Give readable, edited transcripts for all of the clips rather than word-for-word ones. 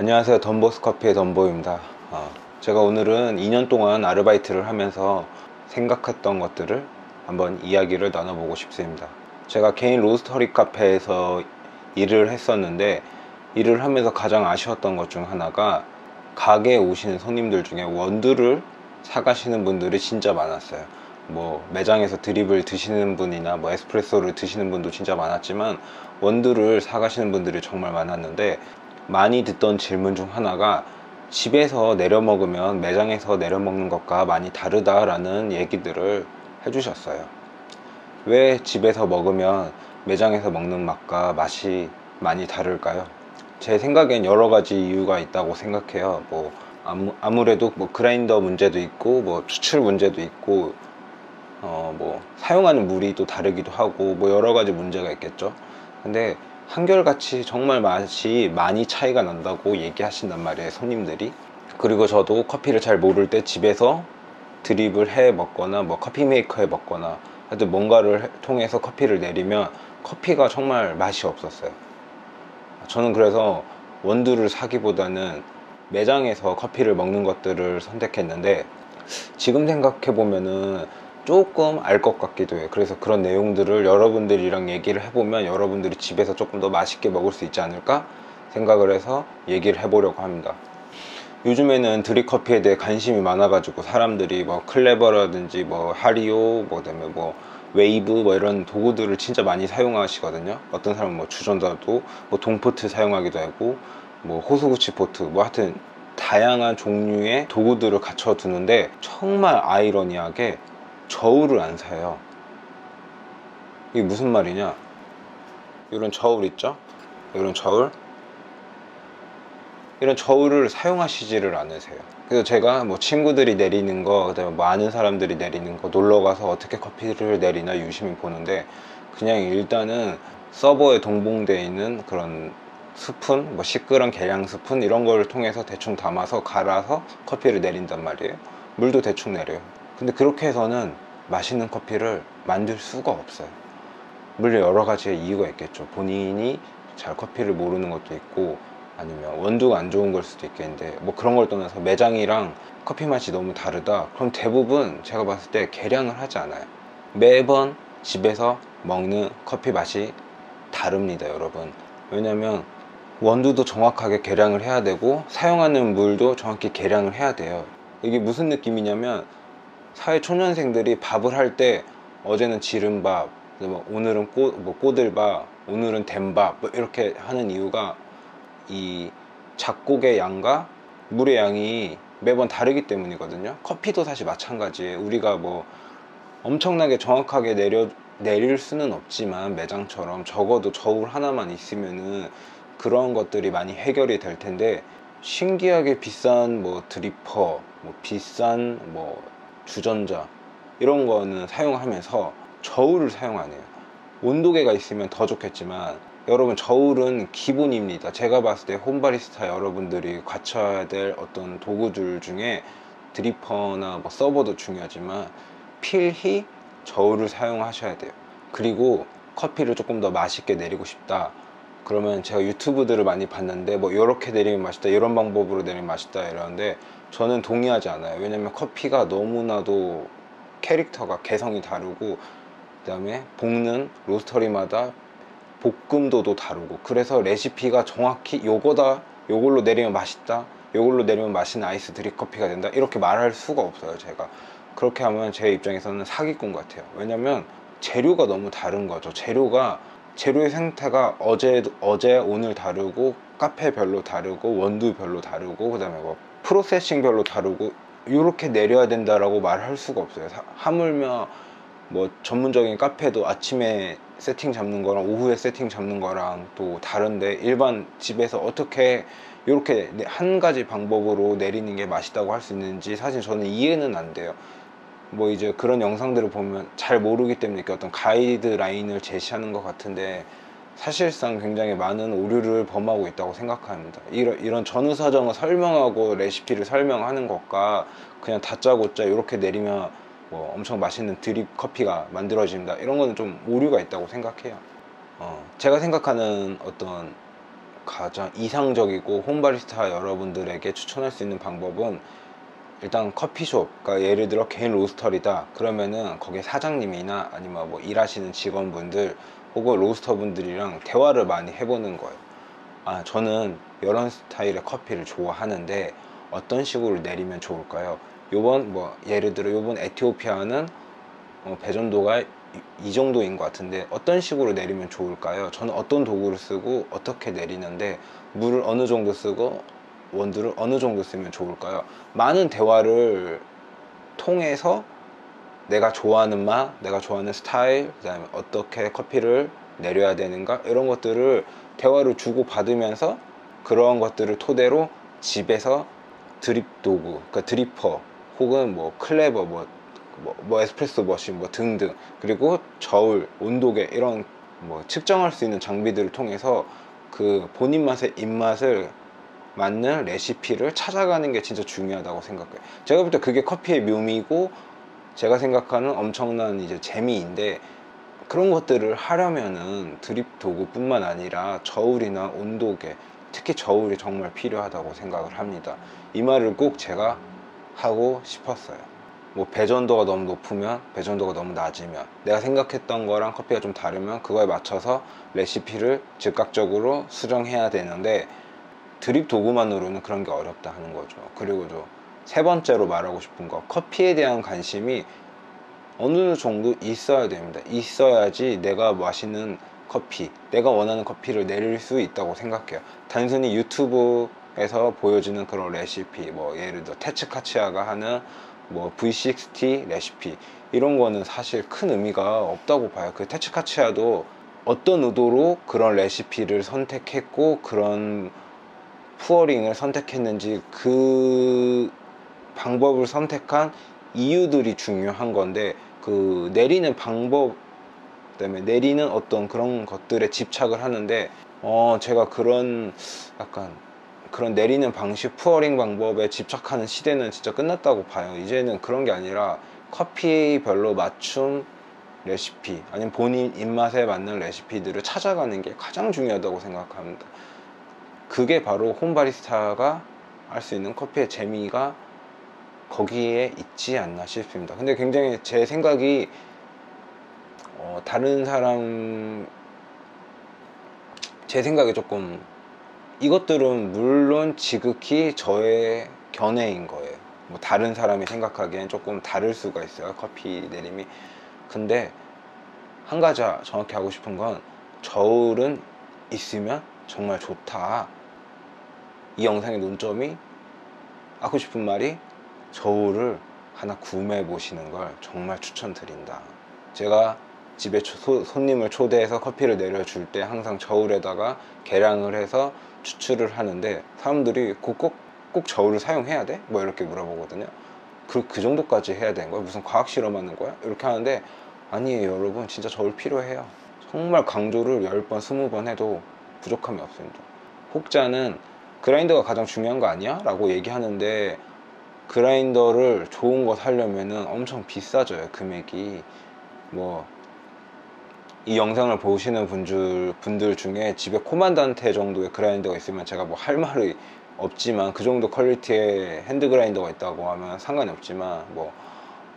안녕하세요. 덤보스커피의 덤보입니다. 제가 오늘은 2년 동안 아르바이트를 하면서 생각했던 것들을 한번 이야기를 나눠보고 싶습니다. 제가 개인 로스터리 카페에서 일을 했었는데, 일을 하면서 가장 아쉬웠던 것 중 하나가 가게에 오시는 손님들 중에 원두를 사가시는 분들이 진짜 많았어요. 뭐 매장에서 드립을 드시는 분이나 뭐 에스프레소를 드시는 분도 진짜 많았지만, 원두를 사가시는 분들이 정말 많았는데, 많이 듣던 질문 중 하나가 집에서 내려 먹으면 매장에서 내려 먹는 것과 많이 다르다 라는 얘기들을 해주셨어요. 왜 집에서 먹으면 매장에서 먹는 맛과 맛이 많이 다를까요? 제 생각엔 여러 가지 이유가 있다고 생각해요. 뭐 아무래도 뭐 그라인더 문제도 있고, 뭐 추출 문제도 있고, 뭐 사용하는 물이 또 다르기도 하고, 뭐 여러 가지 문제가 있겠죠. 근데 한결같이 정말 맛이 많이 차이가 난다고 얘기하신단 말이에요, 손님들이. 그리고 저도 커피를 잘 모를 때 집에서 드립을 해 먹거나 뭐 커피 메이커에 먹거나 하여튼 뭔가를 통해서 커피를 내리면 커피가 정말 맛이 없었어요. 저는 그래서 원두를 사기보다는 매장에서 커피를 먹는 것들을 선택했는데, 지금 생각해보면은 조금 알 것 같기도 해요. 그래서 그런 내용들을 여러분들이랑 얘기를 해보면 여러분들이 집에서 조금 더 맛있게 먹을 수 있지 않을까 생각을 해서 얘기를 해보려고 합니다. 요즘에는 드립커피에 대해 관심이 많아가지고 사람들이 뭐 클레버라든지 뭐 하리오, 뭐 그다음에 뭐 웨이브, 뭐 이런 도구들을 진짜 많이 사용하시거든요. 어떤 사람은 뭐 주전자도 뭐 동포트 사용하기도 하고, 뭐 호수구치 포트, 뭐 하여튼 다양한 종류의 도구들을 갖춰두는데, 정말 아이러니하게 저울을 안 사요. 이게 무슨 말이냐, 이런 저울 있죠? 이런 저울을 사용하시지를 않으세요. 그래서 제가 뭐 친구들이 내리는 거, 그다음에 뭐 아는 사람들이 내리는 거, 놀러가서 어떻게 커피를 내리나 유심히 보는데, 그냥 일단은 서버에 동봉되어 있는 그런 스푼, 뭐 시끄러운 계량 스푼 이런 걸 통해서 대충 담아서 갈아서 커피를 내린단 말이에요. 물도 대충 내려요. 근데 그렇게 해서는 맛있는 커피를 만들 수가 없어요. 물론 여러 가지의 이유가 있겠죠. 본인이 잘 커피를 모르는 것도 있고, 아니면 원두가 안 좋은 걸 수도 있겠는데, 뭐 그런 걸 떠나서 매장이랑 커피 맛이 너무 다르다. 그럼 대부분 제가 봤을 때 계량을 하지 않아요. 매번 집에서 먹는 커피 맛이 다릅니다, 여러분. 왜냐면 원두도 정확하게 계량을 해야 되고, 사용하는 물도 정확히 계량을 해야 돼요. 이게 무슨 느낌이냐면, 사회초년생들이 밥을 할 때 어제는 지른밥, 오늘은 꼬들밥, 오늘은 댄밥, 뭐 이렇게 하는 이유가 이 작곡의 양과 물의 양이 매번 다르기 때문이거든요. 커피도 사실 마찬가지예요. 우리가 뭐 엄청나게 정확하게 내릴 수는 없지만, 매장처럼 적어도 저울 하나만 있으면은 그런 것들이 많이 해결이 될 텐데, 신기하게 비싼 뭐 드리퍼, 뭐 비싼 뭐 주전자 이런 거는 사용하면서 저울을 사용 안 해요. 온도계가 있으면 더 좋겠지만, 여러분 저울은 기본입니다. 제가 봤을 때 홈바리스타 여러분들이 갖춰야 될 어떤 도구들 중에 드리퍼나 뭐 서버도 중요하지만 필히 저울을 사용하셔야 돼요. 그리고 커피를 조금 더 맛있게 내리고 싶다 그러면, 제가 유튜브들을 많이 봤는데 뭐 이렇게 내리면 맛있다, 이런 방법으로 내리면 맛있다 이러는데, 저는 동의하지 않아요. 왜냐면 커피가 너무나도 캐릭터가, 개성이 다르고, 그 다음에 볶는 로스터리마다 볶음도도 다르고, 그래서 레시피가 정확히 요거다, 요걸로 내리면 맛있다, 요걸로 내리면 맛있는 아이스 드립커피가 된다 이렇게 말할 수가 없어요. 제가 그렇게 하면 제 입장에서는 사기꾼 같아요. 왜냐면 재료가 너무 다른 거죠. 재료의 생태가 어제 오늘 다르고, 카페별로 다르고, 원두별로 다르고, 그 다음에 뭐 프로세싱별로 다르고, 이렇게 내려야 된다라고 말할 수가 없어요. 하물며 뭐 전문적인 카페도 아침에 세팅 잡는 거랑 오후에 세팅 잡는 거랑 또 다른데, 일반 집에서 어떻게 이렇게 한 가지 방법으로 내리는 게 맛있다고 할 수 있는지 사실 저는 이해는 안 돼요. 뭐 이제 그런 영상들을 보면 잘 모르기 때문에 어떤 가이드라인을 제시하는 것 같은데, 사실상 굉장히 많은 오류를 범하고 있다고 생각합니다. 이런 전후사정을 설명하고 레시피를 설명하는 것과, 그냥 다짜고짜 이렇게 내리면 뭐 엄청 맛있는 드립 커피가 만들어집니다 이런 거는 좀 오류가 있다고 생각해요. 제가 생각하는 어떤 가장 이상적이고 홈바리스타 여러분들에게 추천할 수 있는 방법은, 일단 커피숍, 그러니까 예를 들어 개인 로스터리다 그러면은 거기 사장님이나 아니면 뭐 일하시는 직원분들 혹은 로스터분들이랑 대화를 많이 해보는 거예요. 아, 저는 이런 스타일의 커피를 좋아하는데 어떤 식으로 내리면 좋을까요? 요번 뭐 예를 들어 요번 에티오피아는 배전도가 이 정도인 것 같은데 어떤 식으로 내리면 좋을까요? 저는 어떤 도구를 쓰고 어떻게 내리는데 물을 어느 정도 쓰고 원두를 어느 정도 쓰면 좋을까요? 많은 대화를 통해서 내가 좋아하는 맛, 내가 좋아하는 스타일, 그다음에 어떻게 커피를 내려야 되는가, 이런 것들을 대화를 주고 받으면서 그런 것들을 토대로 집에서 드립 도구, 그러니까 드리퍼 혹은 뭐 클레버, 뭐 에스프레소 머신 뭐 등등, 그리고 저울, 온도계 이런 뭐 측정할 수 있는 장비들을 통해서 그 본인 맛의 입맛을 맞는 레시피를 찾아가는 게 진짜 중요하다고 생각해요. 제가 볼 때 그게 커피의 묘미고 제가 생각하는 엄청난 이제 재미인데, 그런 것들을 하려면은 드립 도구뿐만 아니라 저울이나 온도계, 특히 저울이 정말 필요하다고 생각을 합니다. 이 말을 꼭 제가 하고 싶었어요. 뭐 배전도가 너무 높으면, 배전도가 너무 낮으면, 내가 생각했던 거랑 커피가 좀 다르면 그거에 맞춰서 레시피를 즉각적으로 수정해야 되는데 드립 도구만으로는 그런 게 어렵다 하는 거죠. 그리고 또 세 번째로 말하고 싶은 거, 커피에 대한 관심이 어느 정도 있어야 됩니다. 있어야지 내가 마시는 커피, 내가 원하는 커피를 내릴 수 있다고 생각해요. 단순히 유튜브에서 보여지는 그런 레시피, 뭐 예를 들어 테츠카치아가 하는 뭐 V60 레시피, 이런 거는 사실 큰 의미가 없다고 봐요. 그 테츠카치아도 어떤 의도로 그런 레시피를 선택했고 그런 푸어링을 선택했는지, 그 방법을 선택한 이유들이 중요한 건데, 그 내리는 방법 때문에 내리는 어떤 그런 것들에 집착을 하는데, 제가 그런 약간 그런 내리는 방식, 푸어링 방법에 집착하는 시대는 진짜 끝났다고 봐요. 이제는 그런 게 아니라 커피별로 맞춤 레시피, 아니면 본인 입맛에 맞는 레시피들을 찾아가는 게 가장 중요하다고 생각합니다. 그게 바로 홈바리스타가 할 수 있는 커피의 재미가 거기에 있지 않나 싶습니다. 근데 굉장히 제 생각이 다른 사람, 제 생각에 조금, 이것들은 물론 지극히 저의 견해인 거예요. 뭐 다른 사람이 생각하기엔 조금 다를 수가 있어요, 커피 내림이. 근데 한 가지 정확히 하고 싶은 건, 저울은 있으면 정말 좋다. 이 영상의 논점이, 하고 싶은 말이, 저울을 하나 구매해 보시는 걸 정말 추천드린다. 제가 집에 손님을 초대해서 커피를 내려줄 때 항상 저울에다가 계량을 해서 추출을 하는데, 사람들이 꼭 저울을 사용해야 돼? 뭐 이렇게 물어보거든요. 그 정도까지 해야 되는 거야? 무슨 과학 실험하는 거야? 이렇게 하는데, 아니에요 여러분, 진짜 저울 필요해요. 정말 강조를 10번 20번 해도 부족함이 없습니다. 혹자는 그라인더가 가장 중요한 거 아니야? 라고 얘기하는데, 그라인더를 좋은 거 사려면은 엄청 비싸져요, 금액이. 뭐 이 영상을 보시는 분들 중에 집에 코만단테 정도의 그라인더가 있으면 제가 뭐 할 말이 없지만, 그 정도 퀄리티의 핸드 그라인더가 있다고 하면 상관이 없지만, 뭐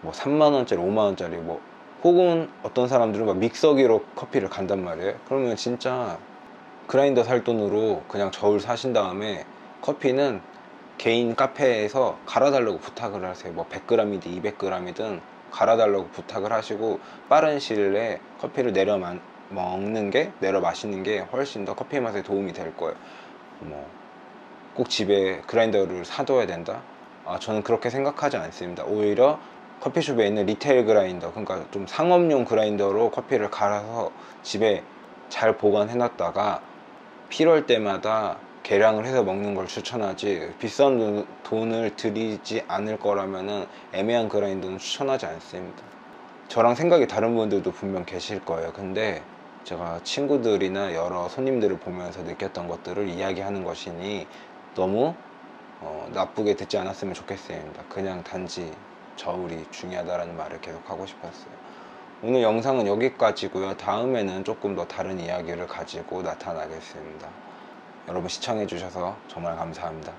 3만원짜리 5만원짜리 뭐, 혹은 어떤 사람들은 막 믹서기로 커피를 간단 말이에요. 그러면 진짜 그라인더 살 돈으로 그냥 저울 사신 다음에 커피는 개인 카페에서 갈아달라고 부탁을 하세요. 뭐 100g이든 200g이든 갈아달라고 부탁을 하시고, 빠른 시일 내에 커피를 내려 마시는 게 훨씬 더 커피 맛에 도움이 될 거예요. 뭐 꼭 집에 그라인더를 사둬야 된다? 아, 저는 그렇게 생각하지 않습니다. 오히려 커피숍에 있는 리테일 그라인더, 그러니까 좀 상업용 그라인더로 커피를 갈아서 집에 잘 보관해놨다가 필요할 때마다 계량을 해서 먹는 걸 추천하지, 비싼 돈을 들이지 않을 거라면은 애매한 그라인더는 추천하지 않습니다. 저랑 생각이 다른 분들도 분명 계실 거예요. 근데 제가 친구들이나 여러 손님들을 보면서 느꼈던 것들을 이야기하는 것이니 너무 나쁘게 듣지 않았으면 좋겠습니다. 그냥 단지 저울이 중요하다는 말을 계속 하고 싶었어요. 오늘 영상은 여기까지고요. 다음에는 조금 더 다른 이야기를 가지고 나타나겠습니다. 여러분 시청해주셔서 정말 감사합니다.